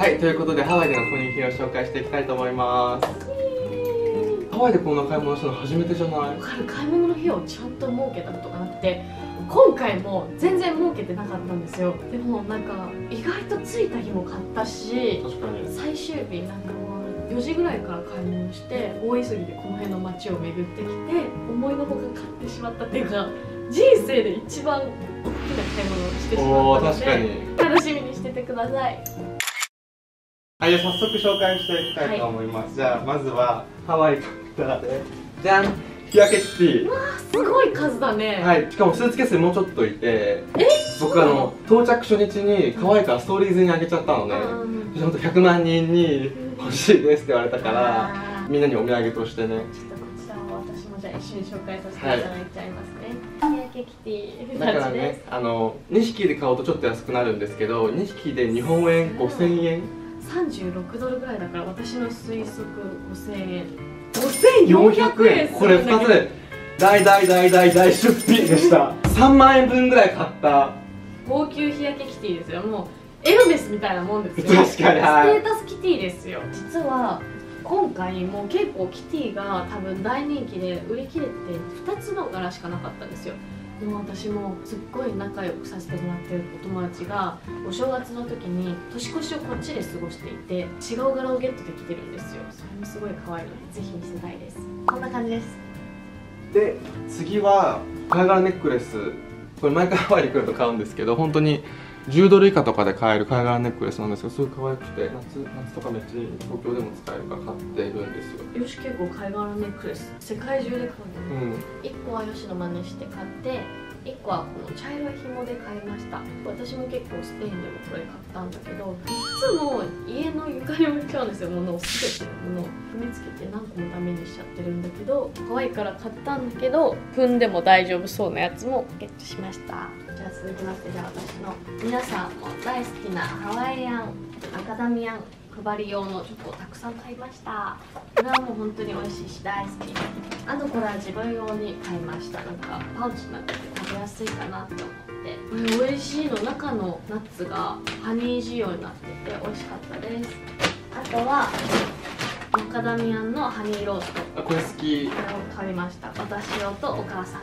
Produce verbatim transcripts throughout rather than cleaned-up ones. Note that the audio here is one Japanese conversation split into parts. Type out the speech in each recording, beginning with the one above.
はい、ということでハワイでの購入品を紹介していきたいと思います。ハワイでこんな買い物したの初めてじゃない？買い物の費用をちゃんと設けたことがなくて、今回も全然儲けてなかったんですよ。でもなんか意外と着いた日も買ったし、確かに最終日なんかもうよじぐらいから買い物して、大急ぎでこの辺の街を巡ってきて、思いのほか買ってしまったっていうか、人生で一番大きな買い物をしてしまったので楽しみにしててください。はい、早速紹介していきたいと思います。はい、じゃあまずはハワイからで、じゃん、日焼けシティ。わあ、すごい数だね。はい、しかもスーツケースにもうちょっといて、僕あの到着初日に可愛いからストーリーズにあげちゃったのね。ちょっとひゃくまんにんに欲しいですって言われたから、みんなにお土産としてね。ちょっとこちらを私もじゃあ一緒に紹介させていただいちゃいますね。日焼けシティだからね、あのにひきで買うとちょっと安くなるんですけど、にひきで日本円ごせんえん、さんじゅうろくドルぐらいだから、私の推測ごせんえん、ごせんよんひゃくえん。これふたつ大大大大大出費でした。さんまんえんぶんぐらい買った高級日焼けキティですよ。もうエルメスみたいなもんですよ。確かにステータスキティですよ。実は今回もう結構キティが多分大人気で売り切れて、ふたつの柄しかなかったんですよ。でも私もすっごい仲良くさせてもらってるお友達が、お正月の時に年越しをこっちで過ごしていて、違う柄をゲットできてるんですよ。それもすごい可愛いので、ぜひ見せたいです。こんな感じです。で、次は貝殻ネックレス。これ毎回ハワイに来ると買うんですけど、本当にじゅうドル以下とかで買える貝殻ネックレスなんですけど、すごい可愛くて、夏、夏とかめっちゃ東京でも使えるから買っているんですよ。よし、結構貝殻ネックレス世界中で買うの、ね。うん、いっこはよしの真似して買って、いっこはこの茶色い紐で買いました。私も結構スペインでもこれ買ったんだけど、いつも家の床に置いちゃうんですよ。物を全て物を踏みつけて何個もダメにしちゃってるんだけど、可愛いから買ったんだけど、踏んでも大丈夫そうなやつもゲットしました。じゃあ続きまして、じゃあ私の皆さんも大好きなハワイアンアカダミアン配り用のチョコをたくさん買いました。これはもう本当に美味しいし大好き。あとこれは自分用に買いました。なんかパウチになってて食べやすいかなって思って、これ美味しいの。中のナッツがハニー仕様になってて美味しかったです。あとはマカダミアンのハニーロースト、これ好き。これを買いました。私用とお母さん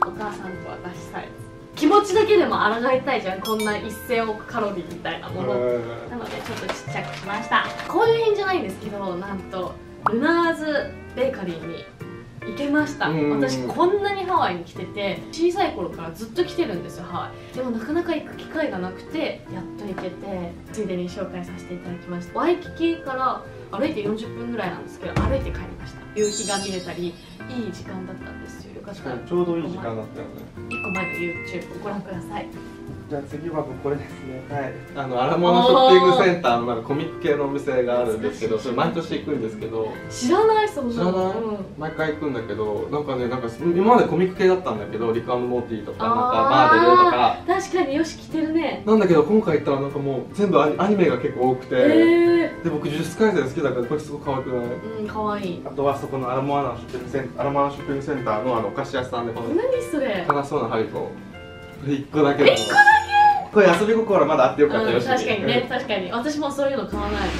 用。お母さんと私サイズ。気持ちだけでも抗いたいじゃん、こんなせんおくカロリーみたいなものなので、ちょっとちっちゃくしました。こういう品じゃないんですけど、なんとルナーズベーカリーに行けました。私こんなにハワイに来てて、小さい頃からずっと来てるんですよ、ハワイ。でもなかなか行く機会がなくて、やっと行けて、ついでに紹介させていただきました。ワイキキから歩いてよんじゅっぷんぐらいなんですけど、歩いて帰りました。夕日が見れたり、いい時間だったんですよ。確かにちょうどいい時間だったよね。いっこまえの ユーチューブ ご覧ください。じゃあ次はこれですね。はい、あのアラモアナショッピングセンターのなんかコミック系のお店があるんですけど、それ毎年行くんですけど、知らない、そんなの知らない、うん、毎回行くんだけど、なんかね、なんか今までコミック系だったんだけど、リカンドモーティーとかなんかバーデルとか、確かによし着てるね。なんだけど今回行ったらなんかもう全部アニ、アニメが結構多くて、で僕呪術廻戦好きだから、これすごく可愛くない？うん、可愛い。あとはそこのアラモアナショッピングセンター、アラモアナショッピングセンターのあのお菓子屋さんで、この何それ？辛そうなハリボー。これいっこだけだ。いっこだけ？これ遊び心まだあってよかったよ。確かにね、確かに私もそういうの買わない。もし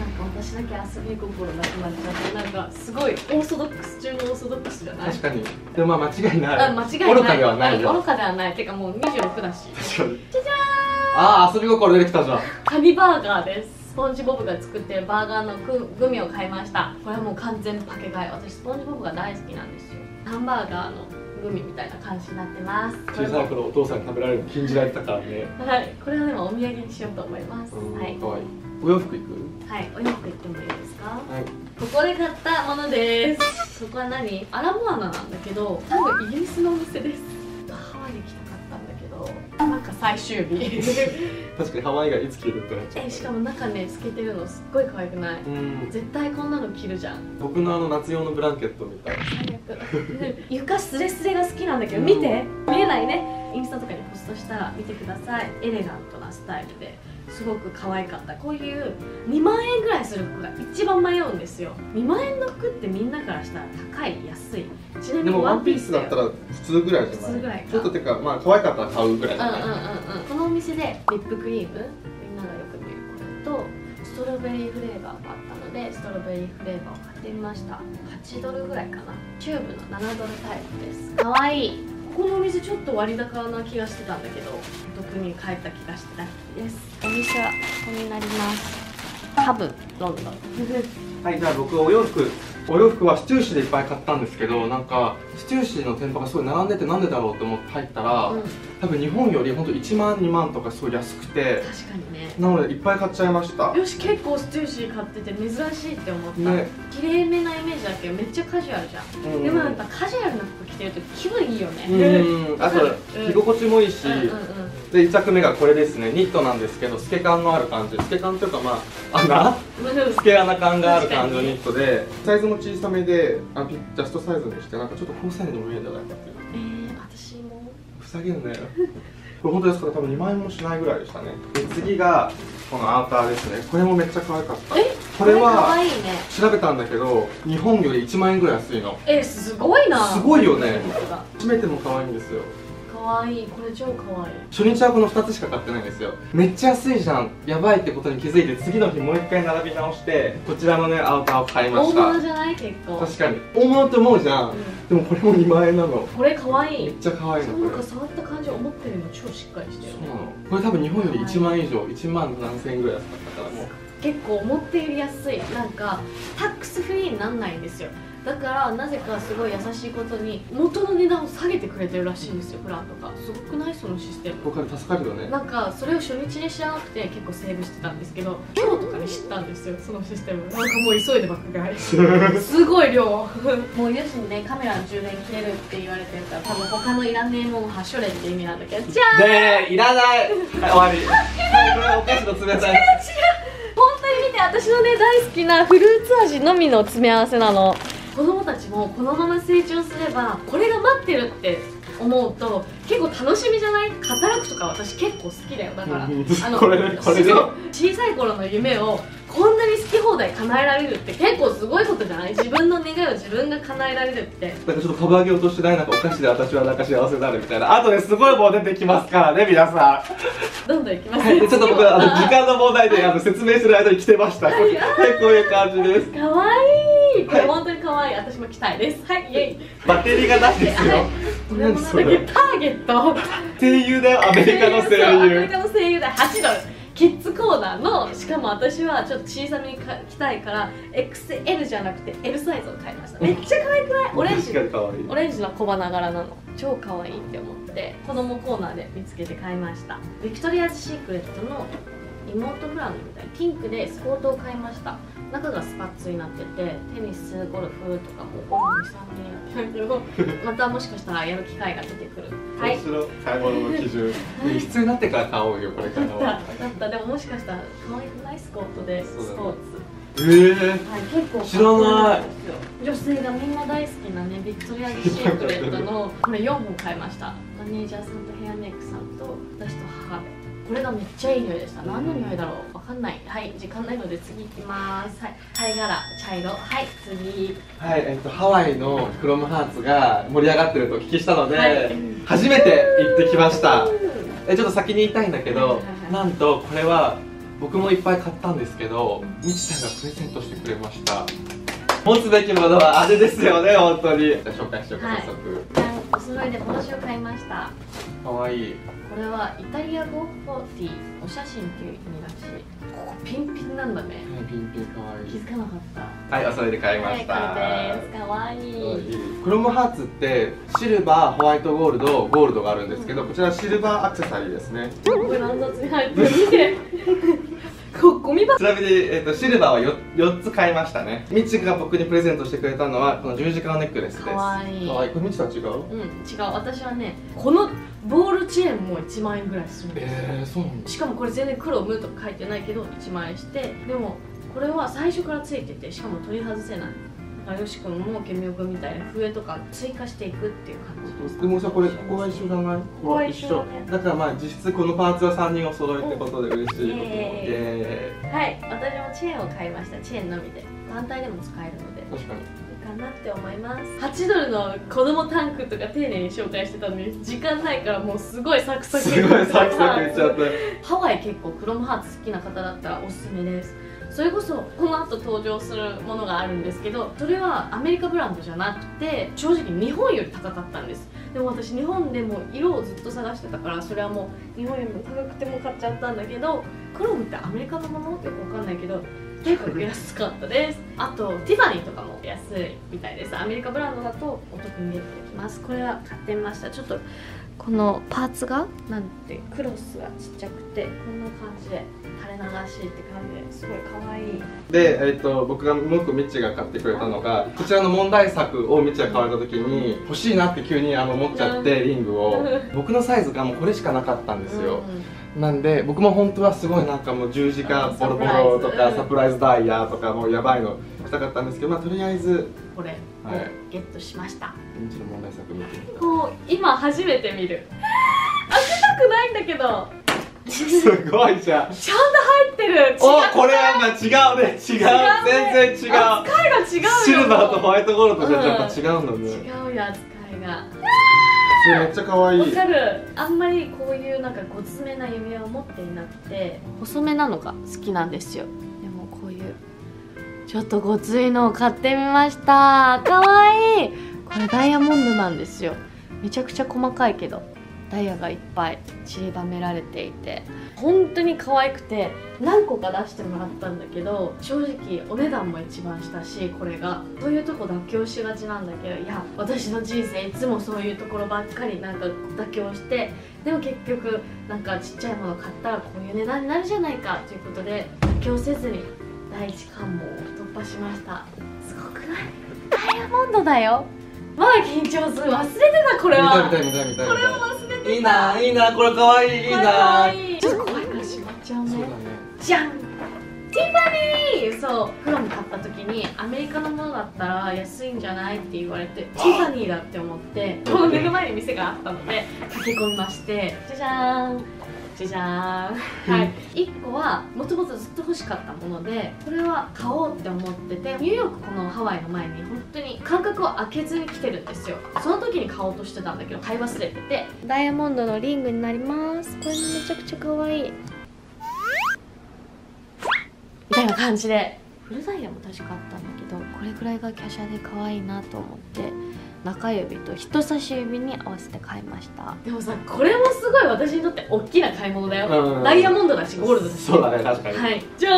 なんか私だけ遊び心なくなっちゃって、なんかすごいオーソドックス中のオーソドックスじゃない？確かに。でもまあ間違いない、間違いない、愚かではないよ。愚かではない、てかもうにじゅうろくだし。確かに。じゃじゃーん、ああ遊び心出てきたじゃん。カニバーガーです。スポンジボブが作ってるバーガーのグミを買いました。これはもう完全パケ買い。私スポンジボブが大好きなんですよ。ハンバーガーのグミみたいな感じになってます。小さい頃お父さんに食べられるの禁じられたからね。はい、これはでもお土産にしようと思います。はい、お洋服いく？はい、お洋服いってもいいですか？はい、ここで買ったものです。そこは何？アラモアナなんだけど、多分イギリスのお店です。ハワイに来たかったんだけど、なんか最終日確かにハワイがいつ着るってなっちゃう。え、しかも中ね、透けてるのすっごい可愛くない？絶対こんなの着るじゃん。僕のあの夏用のブランケットみたいな。最悪床スレスレが好きなんだけど、見て、見えないね。インスタとかにポストしたら見てください。エレガントなスタイルですごく可愛かった。こういうにまんえんぐらいする服が一番迷うんですよ。にまんえんの服ってみんなからしたら高い、安い。ちなみにワンピースだったら普通ぐらいじゃない？普通ぐらいか。ちょっとてかまあ可愛かったら買うぐらいじゃない？このお店でリップクリーム、みんながよく見るこれとトロベリーフレーバーがあったのでストロベリーフレーバーを買ってみました。はちドルぐらいかな。チューブのななドルタイプです。かわいい。ここのお店ちょっと割高な気がしてたんだけどお得に買えた気がしてラッキーです。お店はここになります。ハブロンドンはい、じゃあ僕お洋服お洋服はシチューシーでいっぱい買ったんですけど、なんかシチューシーの店舗がすごい並んでてなんでだろうと思って入ったら、うん、多分日本より本当いちまんにまんとかすごい安くて、確かにね、なのでいっぱい買っちゃいました。よし、結構シチューシー買ってて珍しいって思った、ね、綺麗めなイメージだけどめっちゃカジュアルじゃん、うん、でもやっぱカジュアルな服着てると気分いいよね。うん、あと着心地もいいし、でいっちゃくめがこれですね。ニットなんですけど透け感のある感じ、透け感というかまあ穴透け穴感がある感じのニットで、サイズも小さめであジャストサイズにして、なんかちょっと高性能に見えるんじゃないかっていう。えー、私もふざけんなよこれ本当ですから多分にまんえんもしないぐらいでしたね。で次がこのアウターですね。これもめっちゃ可愛かった。え、これは調べたんだけど日本よりいちまんえんぐらい安いの。え、すごいな。すごいよね。閉めても可愛いんですよ。可愛い、これ超可愛い。初日はこのふたつしか買ってないんですよ。めっちゃ安いじゃん、やばいってことに気づいて次の日もう一回並び直してこちらのねアウターを買いました。大物じゃない？結構確かに大物って思うじゃん、うん、でもこれもにまんえんなの。これ可愛い、めっちゃ可愛いの。なんか触った感じ思ってるの超しっかりしてる、ね、そうなの。これ多分日本よりいちまん以上、いちまんななせんえんぐらい安かったからもう結構思ってより安い。なんかタックスフリーになんないんですよ。だからなぜかすごい優しいことに元の値段を下げてくれてるらしいんですよ、プランとか。すごくないそのシステム。僕は助かるよね。なんかそれを初日に知らなくて結構セーブしてたんですけど今日とかに知ったんですよそのシステム。なんかもう急いで爆買いすごい量もうよしにね、カメラの充電切れるって言われてるから多分他のいらねえもんはしょれって意味なんだけど、じゃあねえいらない、はい終わりこれはお菓子の冷たい違う違う、本当に見て、私のね大好きなフルーツ味のみの詰め合わせなの。子供たちもこのまま成長すればこれが待ってるって思うと結構楽しみじゃない？働くとか私結構好きだよ。だからあのこれこれで小さい頃の夢をこんなに好き放題叶えられるって結構すごいことじゃない？自分の願いを自分が叶えられるって。なんかちょっと株上げ落としてない、なんかお菓子で私はなんか幸せになるみたいな。あとねすごい棒出てきますからね皆さんどんどんいきます、はい、ちょっと僕あの時間の問題であの説明する間に来てましたこういう感じです。かわいい、これ本当に可愛い、私も着たいです。はい、イエイ。バッテリーがないですよ。何それ？ターゲット。声優だよ、アメリカの声優。アメリカの声優だ、はちドル。キッズコーナーの、しかも私はちょっと小さめに着たいから、エックスエル じゃなくて エル サイズを買いました。めっちゃ可愛くない？オレンジ。オレンジの小花柄なの。超可愛いって思って、子供コーナーで見つけて買いました。ビクトリアズ・シークレットの妹ブランドみたいなピンクでスコートを買いました。中がスパッツになっててテニスゴルフとかもにさんねんやってるけどまたもしかしたらやる機会が出てくる。はい、買い物の基準必要になってから買おうよこれからは。だったでももしかしたら可愛くないスコートでスポーツ。えー、はい、結構知らない女性がみんな大好きなねビクトリアズ・シークレットのこれよんほん買いました。マネージャーさんとヘアメイクさんと私と母で。これがめっちゃいい匂いでした。何の匂いだろう、わかんない。はい、時間ないので次行きます。はい、貝殻、茶色。はい、次。はい、えっとハワイのクロムハーツが盛り上がってるとお聞きしたので、はい、初めて行ってきました。え、ちょっと先に言いたいんだけど、なんとこれは僕もいっぱい買ったんですけど、みちさんがプレゼントしてくれました。持つべきものはあれですよね、本当に。じゃあ紹介しようか、早速。はい、お揃いで帽子を買いました。かわいい。これはイタリア語よんじゅうお写真っていう意味らしい。ここピンピンなんだね。はい、ピンピンかわいい。気づかなかった。はい、おそれで買いました。はい、これです。かわいい。クロムハーツってシルバー、ホワイトゴールド、ゴールドがあるんですけど、うん、こちらシルバーアクセサリーですね。ブランドに入って見て。ゴミ箱。ちなみに、えー、とシルバーは 4, よっつ買いましたね。みちが僕にプレゼントしてくれたのはこの十字架のネックレスです。かわいい。かわいい。これみちとは違う？うん、違う。私はねこのボールチェーンもいちまんえんぐらいするんですよ。えー、そうなんだ。しかもこれ全然クロムとか書いてないけどいちまんえんして、でもこれは最初からついててしかも取り外せない。よし君もケミオ君みたいな笛とか追加していくっていう感じです。でもさこれここは一緒じゃない？ここは一緒。だからまあ実質このパーツはさんにんお揃いってことで嬉しい。はい、私もチェーンを買いました。チェーンのみで単体でも使えるので。確かに。いいかなって思います。はちドルの子供タンクとか丁寧に紹介してたのに時間ないからもうすごいサクサク。すごいサクサクいっちゃった。ハワイ結構クロムハーツ好きな方だったらおすすめです。それこそこの後登場するものがあるんですけど、それはアメリカブランドじゃなくて正直日本より高かったんです。でも私日本でも色をずっと探してたから、それはもう日本よりも高くても買っちゃったんだけど、クロムってアメリカのものってよく分かんないけど結構安かったです。あとティファニーとかも安いみたいです。アメリカブランドだとお得に出てきます。これは買ってみました。ちょっとこのパーツがなんてクロスがちっちゃくてこんな感じで垂れ流しって感じですごい可愛いで、えー、と僕がもう一個ミチが買ってくれたのがこちらの問題作をミチが買われた時に欲しいなって急にあの思っちゃってリングを僕のサイズがもうこれしかなかったんですよ。なんで僕も本当はすごいなんかもう十字架ボロボロとかサプライズダイヤとかもうやばいのしたかったんですけど、まあ、とりあえずこれをゲットしました。ミチの問題作見てみた。こう今初めて見る開けたくないんだけどすごいじゃん。ちゃんと入ってる。お、これはまあ違うね。違う。全然違う。扱いが違うよ。シルバーとホワイトゴールドじゃやっぱ違うんだね。違うよ、扱いが。それめっちゃ可愛い。わかる。あんまりこういうなんかごつめな指輪を持っていなくて、細めなのが好きなんですよ。でもこういうちょっとごついのを買ってみました。可愛い。これダイヤモンドなんですよ。めちゃくちゃ細かいけど。ダイヤがいっぱい散りばめられていて本当に可愛くて何個か出してもらったんだけど、正直お値段も一番したし、これがそういうとこ妥協しがちなんだけど、いや私の人生いつもそういうところばっかりなんか妥協して、でも結局なんかちっちゃいもの買ったらこういう値段になるじゃないかということで妥協せずに第一関門を突破しました。すごくない？ダイヤモンドだよ。まあ緊張する。忘れてた。これはこれは忘れてた。いいな、いいな、これ可愛い。いいな。ちょっと怖いからしまっちゃうね。じゃん。ティファニー。そう、クロム買った時にアメリカのものだったら安いんじゃないって言われてティファニーだって思って、この目の前に店があったので駆け込みまして、じゃじゃーん。じゃじゃーん。はい。いっこはもともとずっと欲しかったもので、これは買おうって思ってて、ニューヨークこのハワイの前に本当に間隔を空けずに来てるんですよ。その時に買おうとしてたんだけど買い忘れてて、ダイヤモンドのリングになります。これめちゃくちゃ可愛いみたいな感じで、フルダイヤも確かあったんだけどこれくらいが華奢で可愛いなと思って中指と人差し指に合わせて買いました。でもさ、これもすごい私にとって大きな買い物だよ。ダイヤモンドだしゴールドだし。そうだね、確かに。はい、じゃ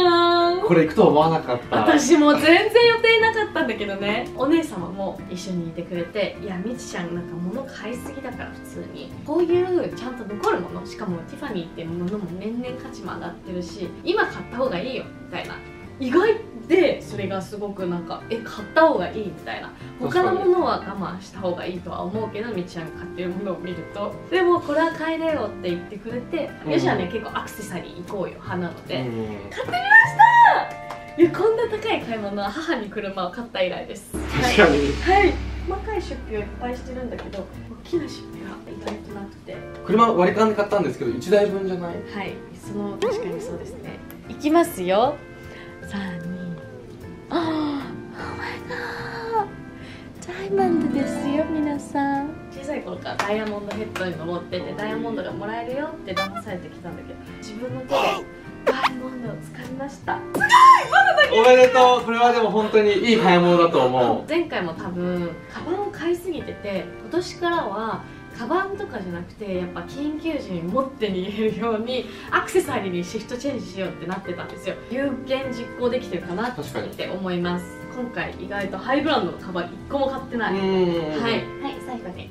ーん。これ行くと思わなかった。私も全然予定なかったんだけどねお姉様も一緒にいてくれて、いやみちちゃんなんか物買いすぎだから、普通にこういうちゃんと残るもの、しかもティファニーっていうものも年々価値も上がってるし、今買った方がいいよみたいな、意外でそれがすごくなんかえ買った方がいいみたいな、他のものは我慢した方がいいとは思うけどみちちゃんが買ってるものを見ると、でもこれは買えだよって言ってくれて、うん、よしはね結構アクセサリー行こうよ派なので、うん、買ってみました。いやこんな高い買い物は母に車を買った以来です。確かに、はい、はい、細かい出費をいっぱいしてるんだけど大きな出費は意外となくて、車割り勘で買ったんですけどいちだいぶんじゃない。はい、その確かにそうですね。いきますよ。さんにんああ、ダイヤモンドですよ皆さん。小さい頃からダイヤモンドヘッドに登ってて、ダイヤモンドがもらえるよって騙されてきたんだけど、自分の手でダイヤモンドを掴みました。すごい。まだだけ。おめでとう。これはでも本当にいい買い物だと思う。前回も多分カバンを買いすぎてて、今年からはカバンとかじゃなくてやっぱ緊急時に持って逃げるようにアクセサリーにシフトチェンジしようってなってたんですよ。有言実行できてるかなって思います。今回意外とハイブランドのカバンいっこも買ってない。はい、はい、最後に明日、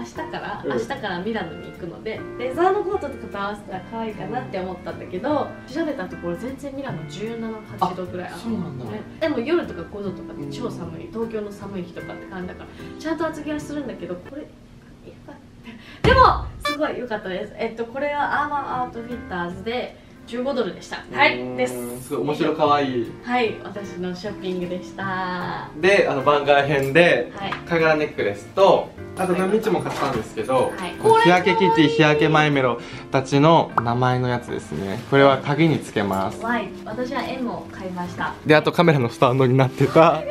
明日から、明日からミラノに行くのでレザーのコートとかと合わせたら可愛いかなって思ったんだけど、調べたところ全然ミラノじゅうなな、はちどくらいあるんだよね。でも夜とかごどとかって超寒い、東京の寒い日とかって感じだからちゃんと厚着はするんだけど、これでもすごい良かったです。えっとこれはアーマーアウトフィッターズでじゅうごドルでした。はい、です。すごい面白い可愛い。はい、私のショッピングでした。で、あの番外編で貝殻ネックレスと、あとみちも買ったんですけど、日焼けキティ、日焼けマイメロたちの名前のやつですね。これは鍵につけます。はい、私は円を買いました。で、あとカメラのスタンドになってた。忘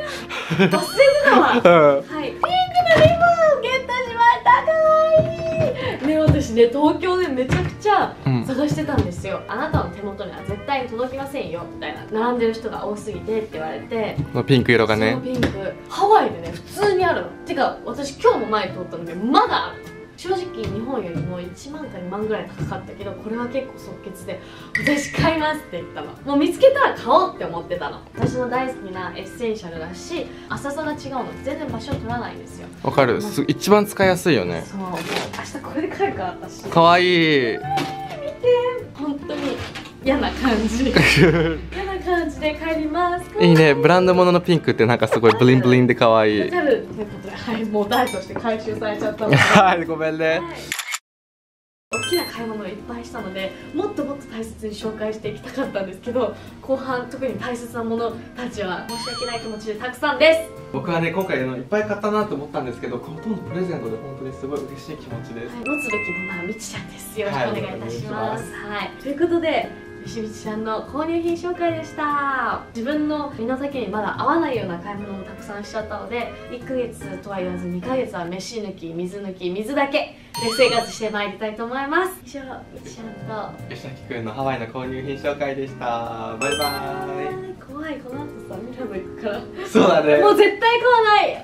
れてたわ。はい、ピンクのリボンゲットしました。かわいいね。私ね、東京でめちゃくちゃちゃ探してたんですよ、うん、あなたの手元には絶対に届きませんよみたいな、並んでる人が多すぎてって言われて、ピンク色がね、ピンクハワイでね普通にあるの。てか私今日も前通ったのでまだある。正直日本よりもいちまんかにまんぐらい高かったけど、これは結構即決で私買いますって言ったの。もう見つけたら買おうって思ってたの。私の大好きなエッセンシャルだし浅さが違うの、全然場所取らないんですよ。わかる、一番使いやすいよね。そう、明日これで買うから私。かわいい、えー、見て本当に嫌な感じ嫌な感じで帰ります。いいね、ブランド物のピンクってなんかすごいブリンブリンで可愛い。わかる。ということで、はい、もうダイとして回収されちゃったのではい、ごめんね、はい、大きな買い物をいっぱいしたのでもっともっと大切に紹介していきたかったんですけど、後半特に大切なものたちは申し訳ない気持ちでたくさんです。僕はね、今回のいっぱい買ったなと思ったんですけど、ほとんどプレゼントで本当にすごい嬉しい気持ちです。はい、持つべきものはみちちゃんです。よろしくお願いいたします。はい、ということで石道さんの購入品紹介でした。自分の身の丈にまだ合わないような買い物もたくさんしちゃったので、いっかげつとは言わずにかげつは飯抜き水抜き水だけで生活してまいりたいと思います。以上、みちちゃんと吉崎くんのハワイの購入品紹介でした。バイバーイ。怖い、この後さミラノ行くから。そうだね、もう絶対買わない。